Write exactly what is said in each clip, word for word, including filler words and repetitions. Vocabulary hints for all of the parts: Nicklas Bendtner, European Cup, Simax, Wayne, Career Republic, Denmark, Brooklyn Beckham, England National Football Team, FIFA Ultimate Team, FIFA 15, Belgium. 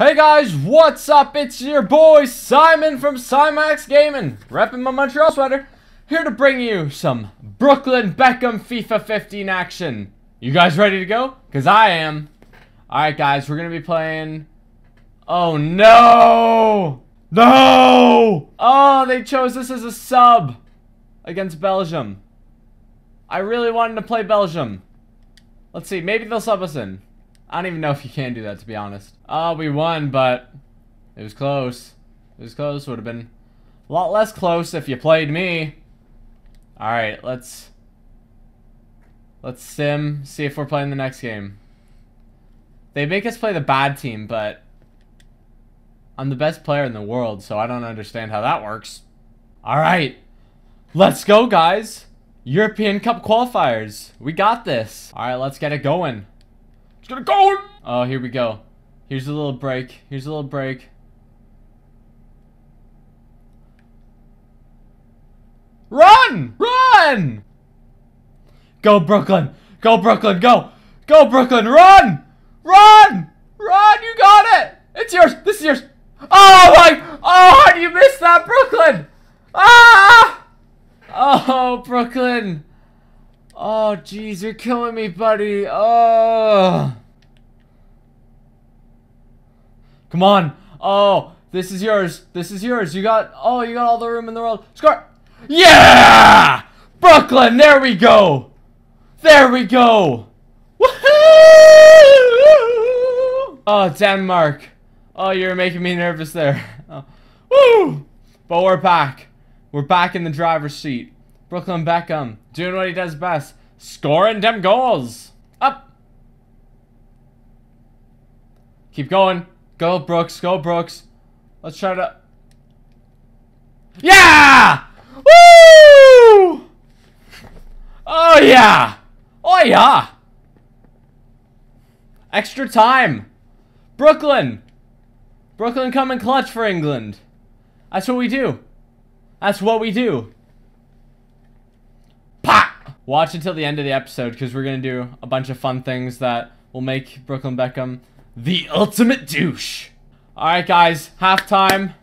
Hey guys, what's up? It's your boy Simon from Simax Gaming, repping my Montreal sweater, here to bring you some Brooklyn Beckham FIFA fifteen action. You guys ready to go? Because I am. Alright guys, we're going to be playing... Oh no! No! Oh, they chose this as a sub against Belgium. I really wanted to play Belgium. Let's see, maybe they'll sub us in. I don't even know if you can do that, to be honest. Oh, we won, but it was close. It was close. Would have been a lot less close if you played me. All right, let's let's sim, see if we're playing the next game. They make us play the bad team, but I'm the best player in the world, so I don't understand how that works. All right, let's go, guys. European Cup qualifiers. We got this. All right, let's get it going. Gonna go! Oh, here we go. Here's a little break. Here's a little break. Run! Run! Go, Brooklyn! Go, Brooklyn! Go! Go, Brooklyn! Run! Run! Run! You got it! It's yours! This is yours! Oh, my! Oh, how do you miss that, Brooklyn? Ah! Oh, Brooklyn! Oh, jeez, you're killing me, buddy. Oh. Come on. Oh, this is yours. This is yours. You got, oh, you got all the room in the world. Score. Yeah! Brooklyn, there we go. There we go. Woohoo! Oh, Denmark. Oh, you're making me nervous there. Oh. Woo! But we're back. We're back in the driver's seat. Brooklyn Beckham, doing what he does best, scoring them goals. Up. Keep going. Go, Brooks. Go, Brooks. Let's try to... Yeah! Woo! Oh, yeah. Oh, yeah. Extra time. Brooklyn. Brooklyn coming clutch for England. That's what we do. That's what we do. Watch until the end of the episode, because we're going to do a bunch of fun things that will make Brooklyn Beckham the ultimate douche. All right, guys. Halftime.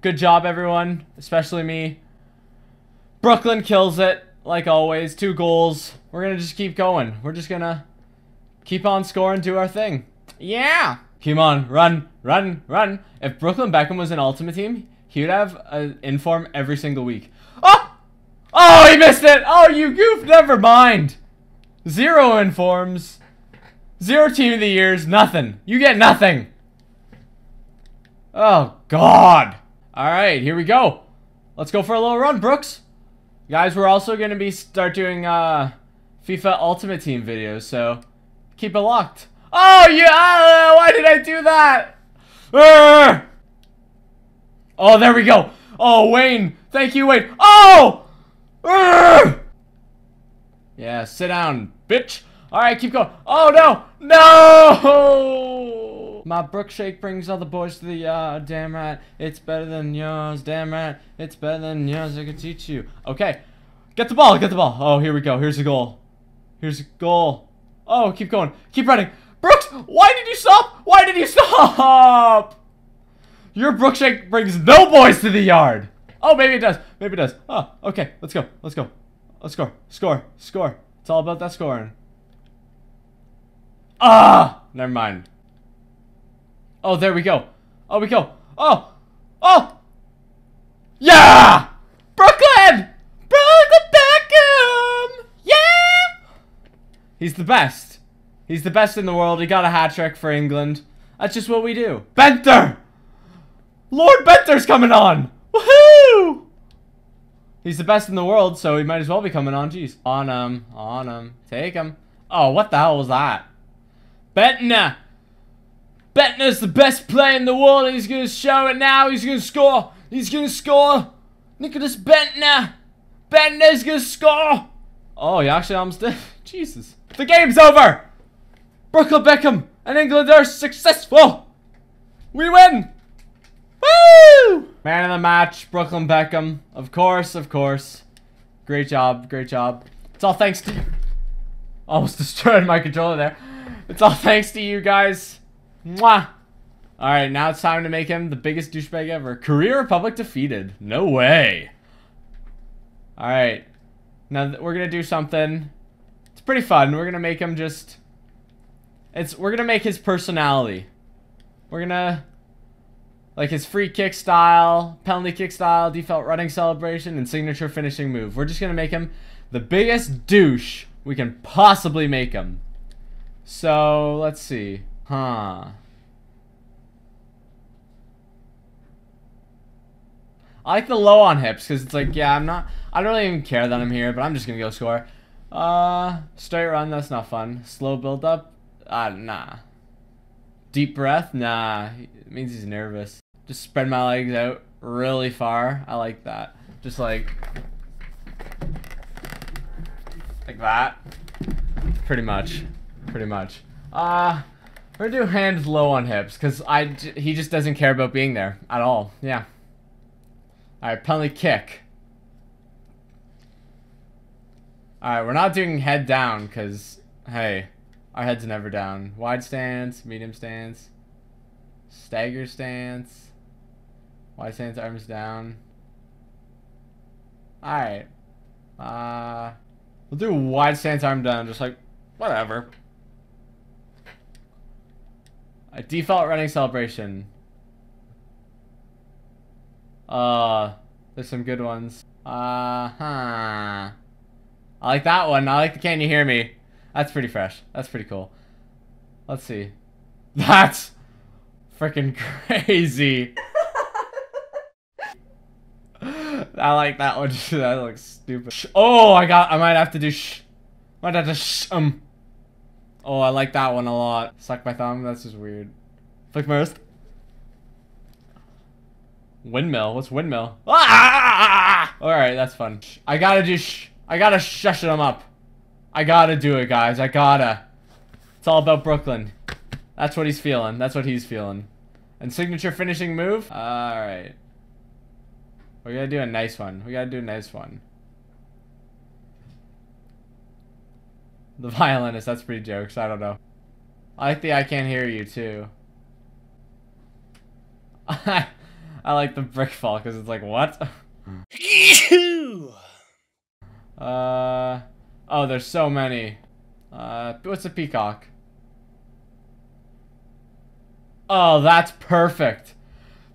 Good job, everyone. Especially me. Brooklyn kills it, like always. Two goals. We're going to just keep going. We're just going to keep on scoring, do our thing. Yeah. Come on. Run. Run. Run. If Brooklyn Beckham was an ultimate team, he would have an inform every single week. Oh! Oh, he missed it! Oh, you goof! Never mind. Zero informs. Zero team of the years. Nothing. You get nothing. Oh, God. All right, here we go. Let's go for a little run, Brooks. Guys, we're also going to be start doing uh, FIFA Ultimate Team videos, so keep it locked. Oh, yeah! Why did I do that? Urgh! Oh, there we go. Oh, Wayne. Thank you, Wayne. Oh! Yeah, sit down, bitch. Alright, keep going. Oh, no. No! My Brook shake brings all the boys to the yard. Damn right. It's better than yours. Damn right. It's better than yours. I can teach you. Okay. Get the ball. Get the ball. Oh, here we go. Here's a goal. Here's a goal. Oh, keep going. Keep running. Brooks, why did you stop? Why did you stop? Your Brook shake brings no boys to the yard. Oh, maybe it does. Maybe it does. Oh, okay. Let's go. Let's go. Let's score. Score. Score. It's all about that scoring. Ah! Never mind. Oh, there we go. Oh, we go. Oh! Oh! Yeah! Brooklyn! Brooklyn Beckham! Yeah! He's the best. He's the best in the world. He got a hat trick for England. That's just what we do. Bendtner! Lord Bendtner's coming on! Woohoo! He's the best in the world, so he might as well be coming on. Jeez. On him. On him. Take him. Oh, what the hell was that? Bendtner. Bendtner's the best player in the world, and he's going to show it now. He's going to score. He's going to score. Nicklas Bendtner. Bendtner's going to score. Oh, he actually almost did. Jesus. The game's over. Brooklyn Beckham and England are successful. We win. Woo! Man of the match, Brooklyn Beckham. Of course, of course. Great job, great job. It's all thanks to you. Almost destroyed my controller there. It's all thanks to you guys. Mwah! All right, now it's time to make him the biggest douchebag ever. Career Republic defeated. No way. All right. Now we're going to do something. It's pretty fun. We're going to make him just... It's We're going to make his personality. We're going to... Like his free kick style, penalty kick style, default running celebration, and signature finishing move. We're just going to make him the biggest douche we can possibly make him. So, let's see. Huh. I like the low on hips, because it's like, yeah, I'm not... I don't really even care that I'm here, but I'm just going to go score. Uh, straight run, that's not fun. Slow build up? Uh, nah. Deep breath? Nah. It means he's nervous. Just spread my legs out really far. I like that. Just like... Like that. Pretty much. Pretty much. Uh, we're gonna do hands low on hips, because I, he just doesn't care about being there at all. Yeah. Alright, penalty kick. Alright, we're not doing head down, because, hey, our head's never down. Wide stance, medium stance, stagger stance, wide stance, arms down. Alright. Uh, we'll do wide stance, arm down, just like, whatever. A default running celebration. Uh, there's some good ones. Uh huh. I like that one. I like the "Can you hear me?" That's pretty fresh. That's pretty cool. Let's see. That's freaking crazy. I like that one. That looks stupid. Sh oh, I got. I might have to do. Sh might have to. Sh um. Oh, I like that one a lot. Suck my thumb. That's just weird. Flick my wrist. Windmill? What's windmill? Ah! Alright, that's fun. I gotta do sh- I gotta shush them up. I gotta do it, guys. I gotta. It's all about Brooklyn. That's what he's feeling. That's what he's feeling. And signature finishing move? Alright. We gotta do a nice one. We gotta do a nice one. The violinist. That's pretty jokes. I don't know. I like the I can't hear you, too. I- I like the brick fall because it's like, what? uh, oh, there's so many. Uh, what's a peacock? Oh, that's perfect.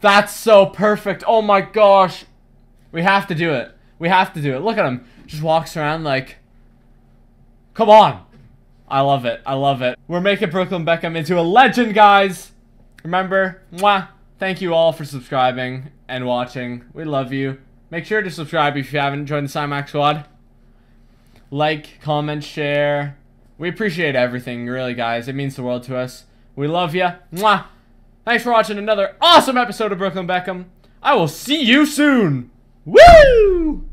That's so perfect. Oh my gosh. We have to do it. We have to do it. Look at him. Just walks around like, come on. I love it. I love it. We're making Brooklyn Beckham into a legend, guys. Remember? Mwah. Thank you all for subscribing and watching. We love you. Make sure to subscribe if you haven't joined the Simax squad. Like, comment, share. We appreciate everything, really, guys. It means the world to us. We love you. Mwah! Thanks for watching another awesome episode of Brooklyn Beckham. I will see you soon. Woo!